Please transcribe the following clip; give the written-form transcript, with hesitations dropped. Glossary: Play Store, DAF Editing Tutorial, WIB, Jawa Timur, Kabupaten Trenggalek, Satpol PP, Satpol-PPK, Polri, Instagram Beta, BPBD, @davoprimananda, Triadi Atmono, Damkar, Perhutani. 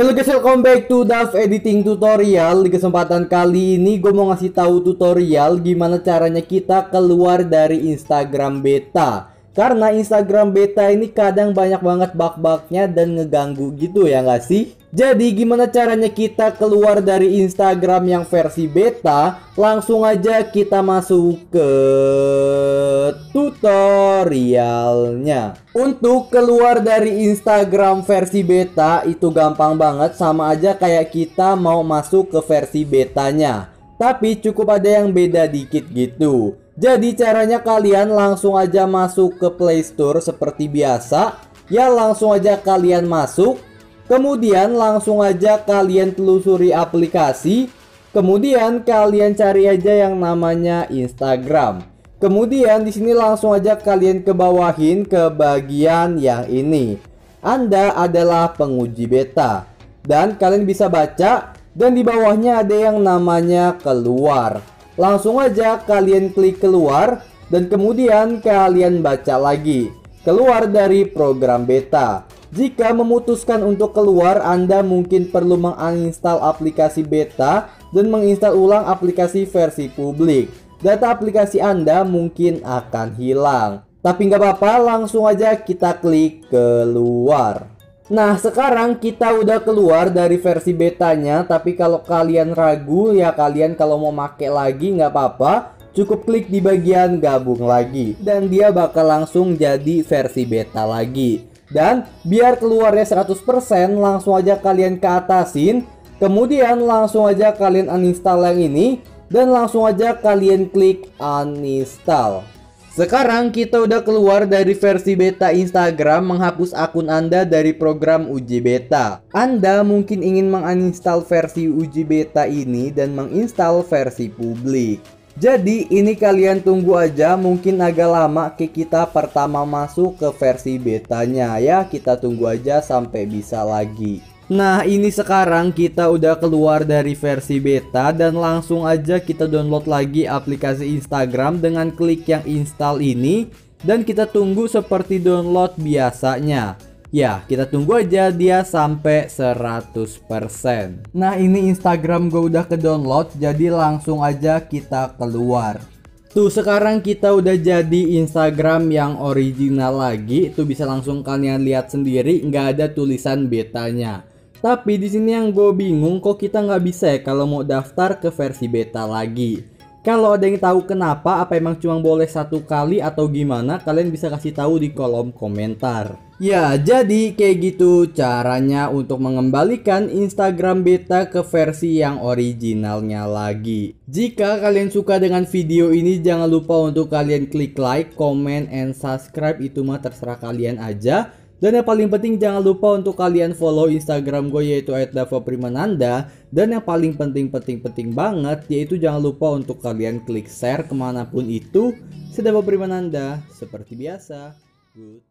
Hello guys, welcome back to DAF Editing Tutorial. Di kesempatan kali ini gue mau ngasih tahu tutorial gimana caranya kita keluar dari Instagram Beta. Karena Instagram Beta ini kadang banyak banget bug-bugnya dan ngeganggu gitu, ya nggak sih? Jadi gimana caranya kita keluar dari Instagram yang versi Beta? Langsung aja kita masuk ke tutorialnya. Untuk keluar dari Instagram versi beta itu gampang banget, sama aja kayak kita mau masuk ke versi betanya, tapi cukup ada yang beda dikit gitu. Jadi caranya kalian langsung aja masuk ke Play Store seperti biasa. Ya, langsung aja kalian masuk. Kemudian langsung aja kalian telusuri aplikasi. Kemudian kalian cari aja yang namanya Instagram. Kemudian di sini langsung aja kalian kebawahin ke bagian yang ini. Anda adalah penguji beta. Dan kalian bisa baca, dan di bawahnya ada yang namanya keluar. Langsung aja kalian klik keluar dan kemudian kalian baca lagi. Keluar dari program beta. Jika memutuskan untuk keluar, Anda mungkin perlu menginstal aplikasi beta dan menginstal ulang aplikasi versi publik. Data aplikasi Anda mungkin akan hilang, tapi nggak apa-apa, langsung aja kita klik keluar. Nah, sekarang kita udah keluar dari versi betanya, tapi kalau kalian ragu, ya kalian kalau mau make lagi nggak apa-apa, cukup klik di bagian gabung lagi dan dia bakal langsung jadi versi beta lagi. Dan biar keluarnya 100%, langsung aja kalian ke atasin, kemudian langsung aja kalian uninstall yang ini. Dan langsung aja kalian klik uninstall. Sekarang kita udah keluar dari versi beta Instagram, menghapus akun Anda dari program uji beta. Anda mungkin ingin menginstal versi uji beta ini dan menginstal versi publik. Jadi ini kalian tunggu aja, mungkin agak lama kita pertama masuk ke versi betanya ya. Kita tunggu aja sampai bisa lagi. Nah, ini sekarang kita udah keluar dari versi beta dan langsung aja kita download lagi aplikasi Instagram dengan klik yang install ini. Dan kita tunggu seperti download biasanya. Ya, kita tunggu aja dia sampai 100%. Nah, ini Instagram gue udah ke-download, jadi langsung aja kita keluar. Tuh, sekarang kita udah jadi Instagram yang original lagi. Itu bisa langsung kalian lihat sendiri, nggak ada tulisan betanya. Tapi di sini yang gue bingung, kok kita nggak bisa ya kalau mau daftar ke versi beta lagi. Kalau ada yang tahu kenapa, apa emang cuma boleh 1 kali atau gimana, kalian bisa kasih tahu di kolom komentar. Ya, jadi kayak gitu caranya untuk mengembalikan Instagram beta ke versi yang originalnya lagi. Jika kalian suka dengan video ini, jangan lupa untuk kalian klik like, comment, and subscribe. Itu mah terserah kalian aja. Dan yang paling penting jangan lupa untuk kalian follow Instagram gue, yaitu @davoprimananda. Dan yang paling penting banget yaitu jangan lupa untuk kalian klik share kemanapun itu. Saya Davoprimananda seperti biasa. Good.